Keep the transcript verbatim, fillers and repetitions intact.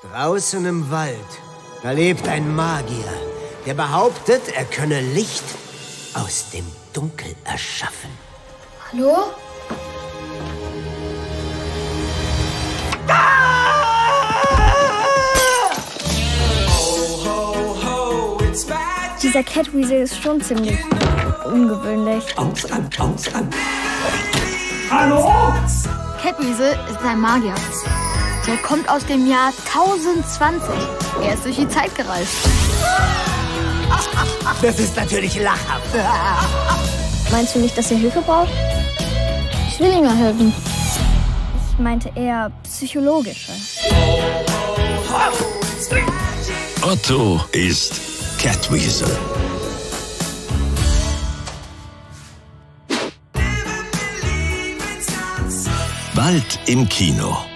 Draußen im Wald, da lebt ein Magier, der behauptet, er könne Licht aus dem Dunkel erschaffen. Hallo? Dieser Catweazle ist schon ziemlich ungewöhnlich. Aus, an, aus, an. Hallo? Catweazle ist ein Magier. Der kommt aus dem Jahr tausendzwanzig. Er ist durch die Zeit gereist. Das ist natürlich lachhaft. Meinst du nicht, dass er Hilfe braucht? Ich will ihm mal helfen. Ich meinte eher psychologische. Otto ist Catweazle. Bald im Kino.